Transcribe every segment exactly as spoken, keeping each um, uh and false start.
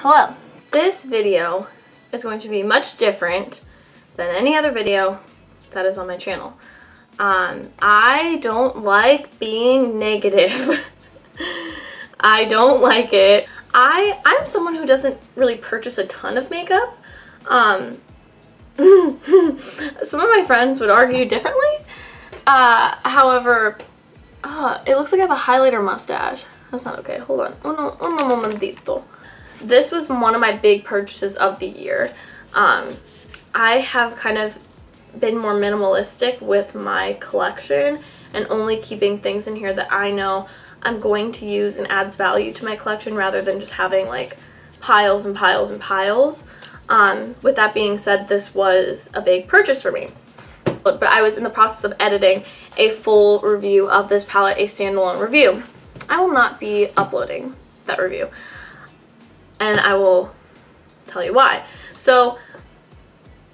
Hello. This video is going to be much different than any other video that is on my channel. Um, I don't like being negative. I don't like it. I, I'm someone who doesn't really purchase a ton of makeup. Um, some of my friends would argue differently. Uh, however, uh, it looks like I have a highlighter mustache. That's not okay. Hold on. Uno, uno momentito. This was one of my big purchases of the year. Um, I have kind of been more minimalistic with my collection and only keeping things in here that I know I'm going to use and adds value to my collection rather than just having like piles and piles and piles. Um, with that being said, this was a big purchase for me. But I was in the process of editing a full review of this palette, a standalone review. I will not be uploading that review. And I will tell you why. So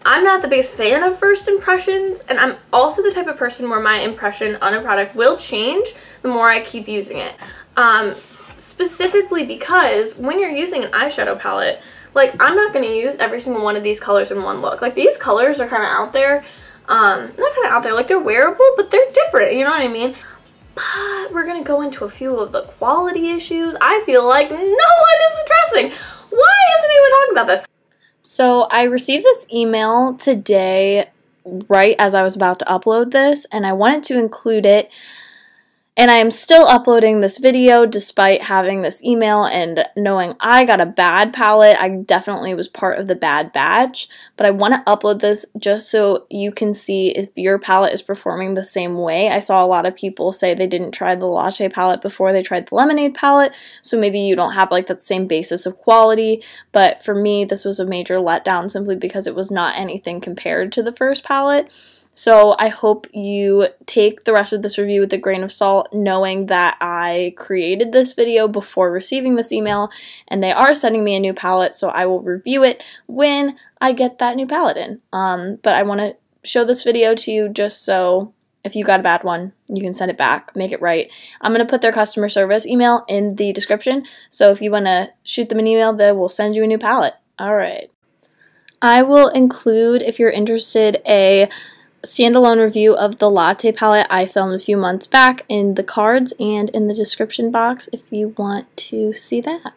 I'm not the biggest fan of first impressions, and I'm also the type of person where my impression on a product will change the more I keep using it. Um, specifically because when you're using an eyeshadow palette, like I'm not going to use every single one of these colors in one look. Like these colors are kind of out there. Um, not kind of out there, like they're wearable, but they're different, you know what I mean? But we're going to go into a few of the quality issues. I feel like no one is addressing. Why isn't anyone talking about this? So I received this email today right as I was about to upload this, and I wanted to include it. And I am still uploading this video despite having this email and knowing I got a bad palette. I definitely was part of the bad batch, but I want to upload this just so you can see if your palette is performing the same way. I saw a lot of people say they didn't try the Latte palette before they tried the Lemonade palette, so maybe you don't have like that same basis of quality, but for me this was a major letdown simply because it was not anything compared to the first palette. So I hope you take the rest of this review with a grain of salt, knowing that I created this video before receiving this email, and they are sending me a new palette, so I will review it when I get that new palette in. Um, but I want to show this video to you just so if you got a bad one, you can send it back, make it right. I'm going to put their customer service email in the description, so if you want to shoot them an email, they will send you a new palette. All right. I will include, if you're interested, a standalone review of the Latte palette I filmed a few months back in the cards and in the description box if you want to see that.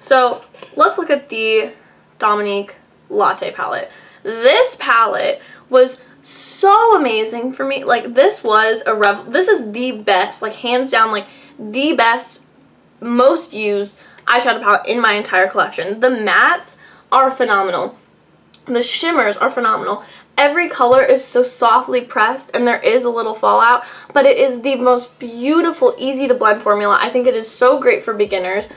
So let's look at the Dominique Latte palette. This palette was so amazing for me. Like this was a rev- this is the best, like hands down, like the best, most used eyeshadow palette in my entire collection. The mattes are phenomenal. The shimmers are phenomenal. Every color is so softly pressed, and there is a little fallout, but it is the most beautiful, easy to blend formula. I think it is so great for beginners,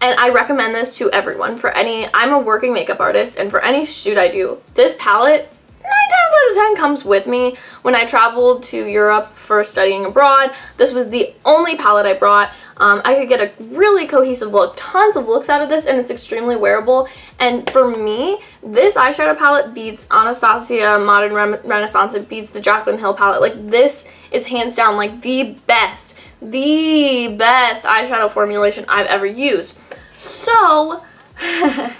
and I recommend this to everyone. For any, I'm a working makeup artist, and for any shoot I do, this palette, nine times out of ten, comes with me. When I traveled to Europe for studying abroad, this was the only palette I brought. Um, I could get a really cohesive look, tons of looks out of this, and it's extremely wearable. And for me, this eyeshadow palette beats Anastasia Modern Rem Renaissance. It beats the Jaclyn Hill palette. Like this is hands down like the best, the best eyeshadow formulation I've ever used. So when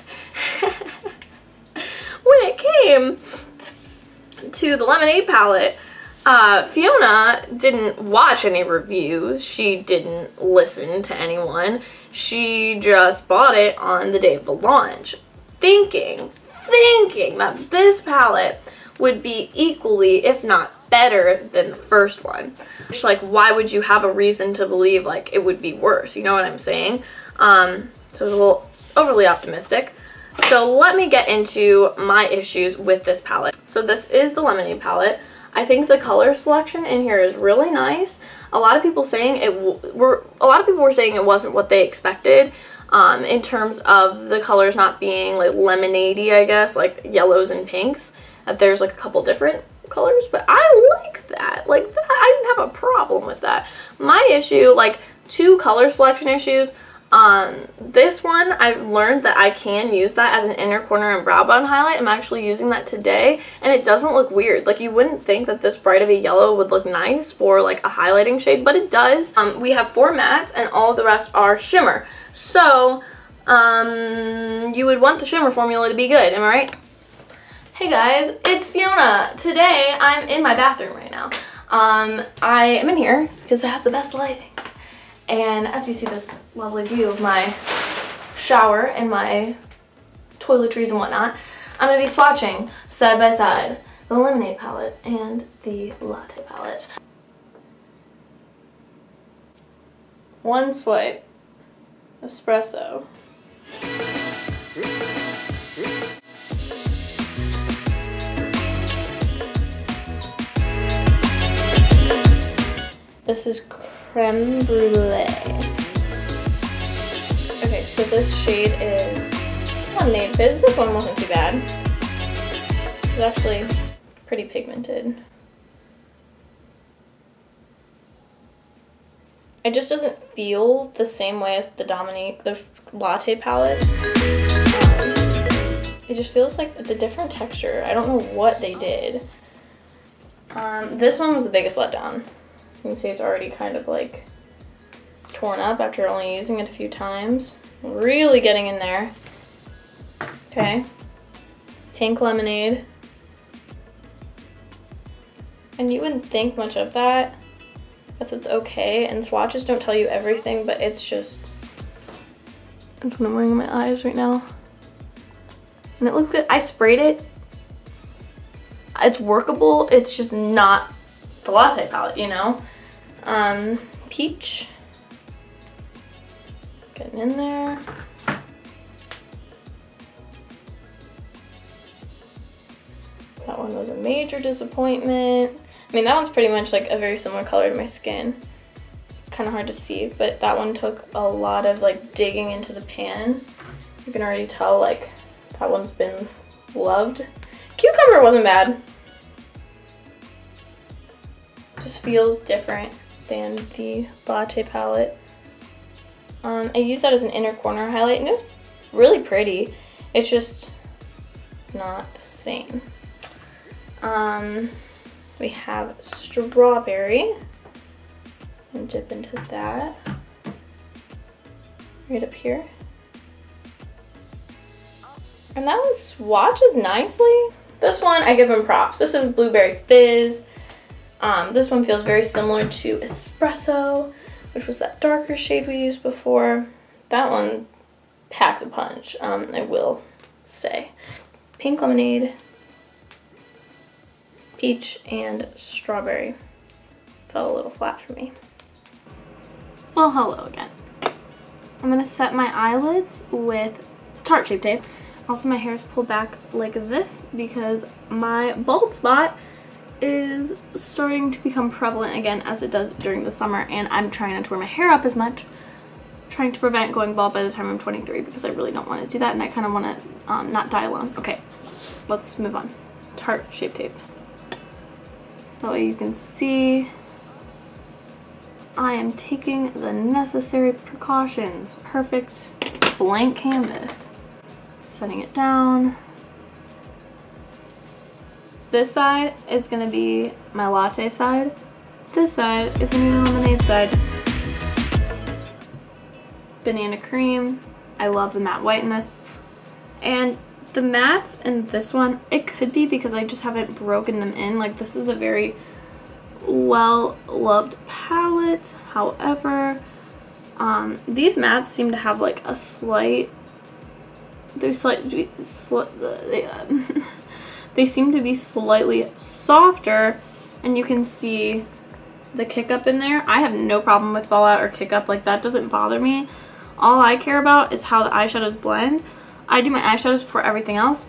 it came to the Lemonade palette, uh, Fiona didn't watch any reviews, she didn't listen to anyone, she just bought it on the day of the launch, thinking, thinking that this palette would be equally, if not better, than the first one. Which, like, why would you have a reason to believe, like, it would be worse, you know what I'm saying? Um, so it was a little overly optimistic. So let me get into my issues with this palette. So this is the Lemonade palette. I think the color selection in here is really nice. A lot of people saying it w were a lot of people were saying it wasn't what they expected um, in terms of the colors not being like lemonade-y, I guess, like yellows and pinks. That there's like a couple different colors, but I like that. Like that, I didn't have a problem with that. My issue, like two color selection issues. Um, this one, I've learned that I can use that as an inner corner and brow bone highlight. I'm actually using that today, and it doesn't look weird. Like, you wouldn't think that this bright of a yellow would look nice for, like, a highlighting shade, but it does. Um, we have four mattes, and all the rest are shimmer. So, um, you would want the shimmer formula to be good, am I right? Hey guys, it's Fiona. Today I'm in my bathroom right now. Um, I am in here because I have the best lighting. And as you see this lovely view of my shower and my toiletries and whatnot, I'm going to be swatching side by side the Lemonade palette and the Latte palette. One swipe. Espresso. This is creme brulee. Okay, so this shade is Lemonade Fizz. This one wasn't too bad. It's actually pretty pigmented. It just doesn't feel the same way as the Dominique, the Latte palette. It just feels like it's a different texture. I don't know what they did. Um, this one was the biggest letdown. You can see it's already kind of like torn up after only using it a few times. Really getting in there. Okay. Pink Lemonade. And you wouldn't think much of that. Guess it's okay. And swatches don't tell you everything, but it's just, that's what I'm wearing in my eyes right now. And it looks good. I sprayed it. It's workable. It's just not the Latte palette, you know? Um, peach. Getting in there. That one was a major disappointment. I mean, that one's pretty much like a very similar color to my skin. So it's kind of hard to see, but that one took a lot of like digging into the pan. You can already tell like that one's been loved. Cucumber wasn't bad. Just feels different than the Latte palette. Um, I use that as an inner corner highlight and it was really pretty. It's just not the same. Um, we have strawberry. And dip into that right up here. And that one swatches nicely. This one I give him props. This is Blueberry Fizz. Um, this one feels very similar to Espresso, which was that darker shade we used before. That one packs a punch, um, I will say. Pink Lemonade, peach, and strawberry. Fell a little flat for me. Well, hello again. I'm gonna set my eyelids with Tarte Shape Tape. Also, my hair is pulled back like this because my bald spot is starting to become prevalent again, as it does during the summer, and I'm trying not to wear my hair up as much, trying to prevent going bald by the time I'm twenty-three, because I really don't want to do that, and I kind of want to um, not die alone. Okay, let's move on. Tarte Shape Tape. So that way you can see I am taking the necessary precautions. Perfect blank canvas. Setting it down. This side is going to be my latte side. This side is going to be the lemonade side. Banana cream. I love the matte white in this. And the mattes in this one, it could be because I just haven't broken them in. Like, this is a very well-loved palette. However, um, these mattes seem to have like a slight, they're slight, slight uh, they seem to be slightly softer, and you can see the kick up in there. I have no problem with fallout or kick up, like that doesn't bother me. All I care about is how the eyeshadows blend. I do my eyeshadows before everything else.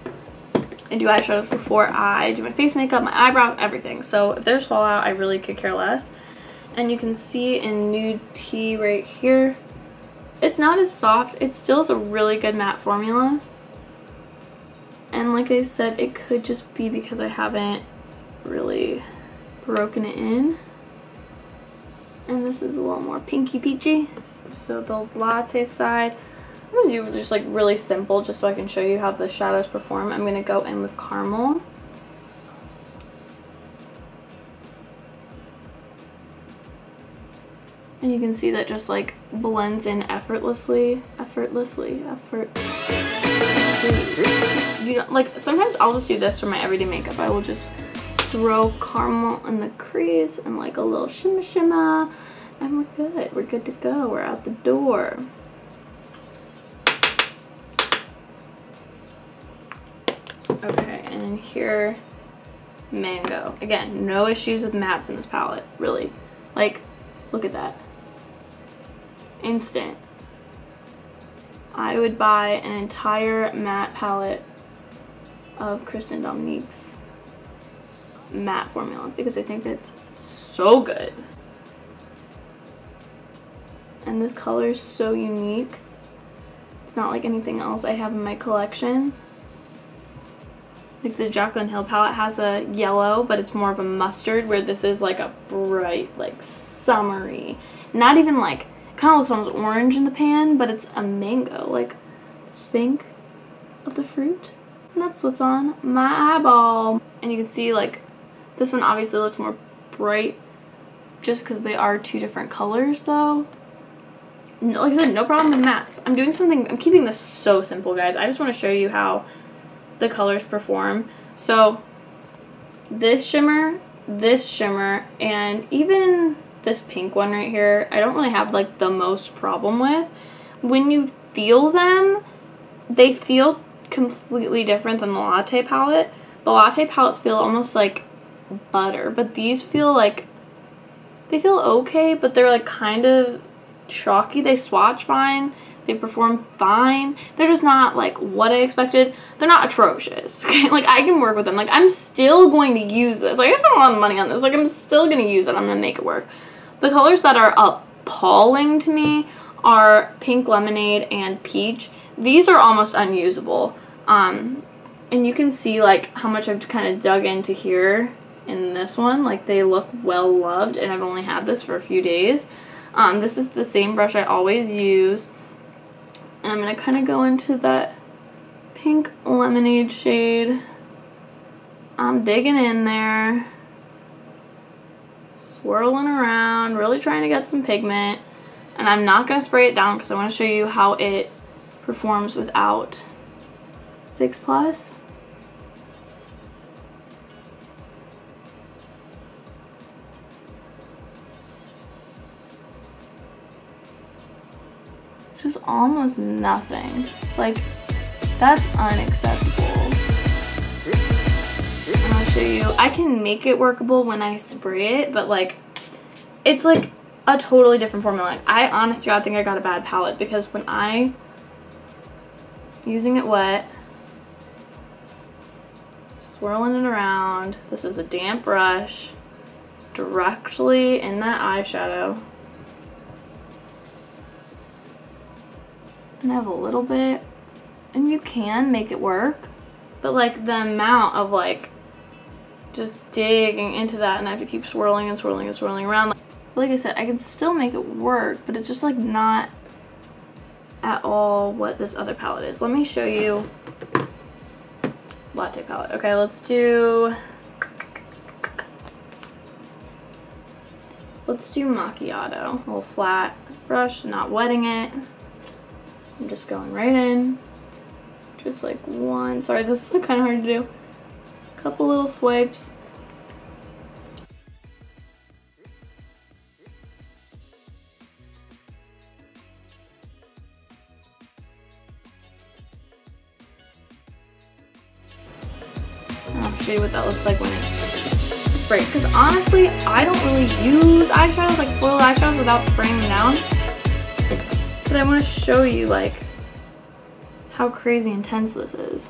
I do eyeshadows before I do my face makeup, my eyebrows, everything. So if there's fallout, I really could care less. And you can see in Nude Tea right here, it's not as soft. It still is a really good matte formula. And like I said, it could just be because I haven't really broken it in. And this is a little more pinky peachy. So the latte side, I'm going to do just like really simple just so I can show you how the shadows perform. I'm going to go in with caramel. And you can see that just like blends in effortlessly, effortlessly, effortlessly. You know, like sometimes I'll just do this for my everyday makeup. I will just throw caramel in the crease and like a little shimmer shimmer, and we're good. We're good to go. We're out the door. Okay, and in here, mango. Again, no issues with mattes in this palette, really. Like, look at that. Instant. I would buy an entire matte palette of Kristen Dominique's matte formula because I think it's so good. And this color is so unique. It's not like anything else I have in my collection. Like the Jaclyn Hill palette has a yellow, but it's more of a mustard, where this is like a bright, like summery, not even like, kind of looks almost orange in the pan, but it's a mango. Like, think of the fruit. And that's what's on my eyeball. And you can see like this one obviously looks more bright just because they are two different colors though. No, like I said, no problem with mattes. I'm doing something, I'm keeping this so simple, guys. I just want to show you how the colors perform. So this shimmer, this shimmer, and even this pink one right here, I don't really have like the most problem with. When you feel them, they feel completely different than the Latte palette. The Latte palettes feel almost like butter, but these feel like, they feel okay, but they're like kind of chalky. They swatch fine. They perform fine. They're just not like what I expected. They're not atrocious. Okay? Like I can work with them. Like I'm still going to use this. Like I spent a lot of money on this. Like I'm still going to use it. I'm going to make it work. The colors that are appalling to me are pink lemonade and peach. These are almost unusable. Um, and you can see like how much I've kind of dug into here in this one. Like they look well loved, and I've only had this for a few days. Um, this is the same brush I always use. And I'm going to kind of go into that pink lemonade shade. I'm digging in there. Swirling around, really trying to get some pigment. And I'm not going to spray it down because I want to show you how it performs without Fix Plus. Just almost nothing. Like, that's unacceptable. And I'll show you. I can make it workable when I spray it, but like, it's like a totally different formula. Like, I honest to God think I got a bad palette because when I, using it wet, swirling it around, this is a damp brush, directly in that eyeshadow. And I have a little bit, and you can make it work, but like the amount of like just digging into that, and I have to keep swirling and swirling and swirling around. Like, like I said, I can still make it work, but it's just like not at all what this other palette is. Let me show you Latte palette. Okay, let's do let's do macchiato. A little flat brush, not wetting it. I'm just going right in, just like one, sorry this is kind of hard to do, a couple little swipes. And I'll show you what that looks like when it's sprayed, because honestly I don't really use eyeshadows, like foil eyeshadows, without spraying them down. But I want to show you like how crazy intense this is.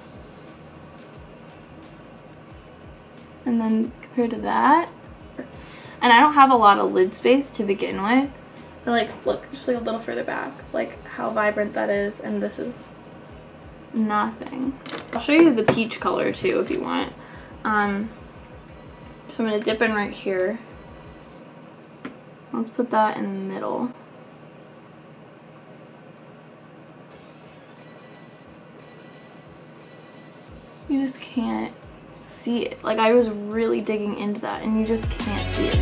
And then compared to that, and I don't have a lot of lid space to begin with, but like look, just like a little further back, like how vibrant that is, and this is nothing. I'll show you the peach color too if you want. Um, so I'm going to dip in right here. Let's put that in the middle. You just can't see it. Like I was really digging into that and you just can't see it.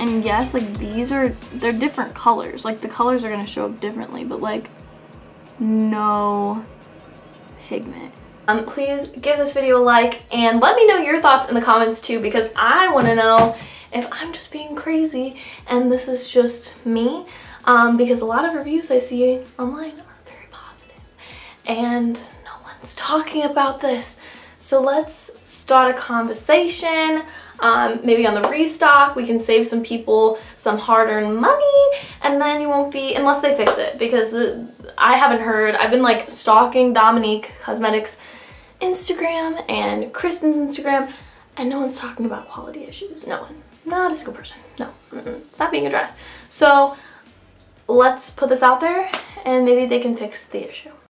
And yes, like these are, they're different colors. Like the colors are gonna show up differently, but like no pigment. Um, please give this video a like and let me know your thoughts in the comments too, because I wanna know if I'm just being crazy and this is just me, um, because a lot of reviews I see online are very positive and no one's talking about this. So let's start a conversation, um, maybe on the restock. We can save some people some hard-earned money, and then you won't be, unless they fix it, because the, I haven't heard. I've been like stalking Dominique Cosmetics Instagram and Kristen's Instagram, and no one's talking about quality issues. No one. Not a single person. No. Mm-mm. It's not being addressed. So let's put this out there and maybe they can fix the issue.